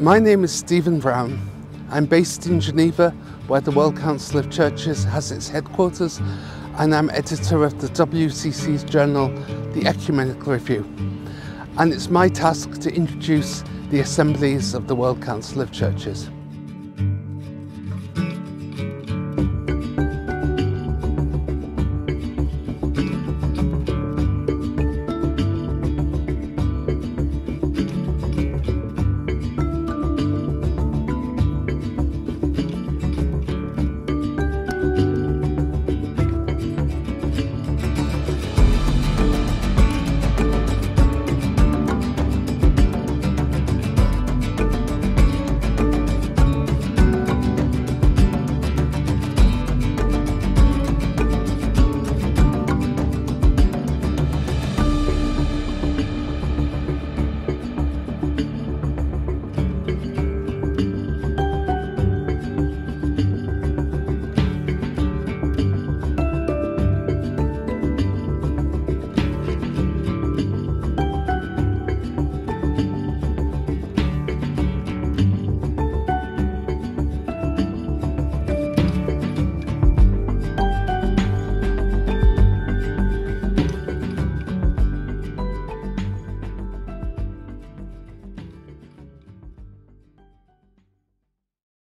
My name is Stephen Brown. I'm based in Geneva, where the World Council of Churches has its headquarters, and I'm editor of the WCC's journal, The Ecumenical Review. And it's my task to introduce the assemblies of the World Council of Churches.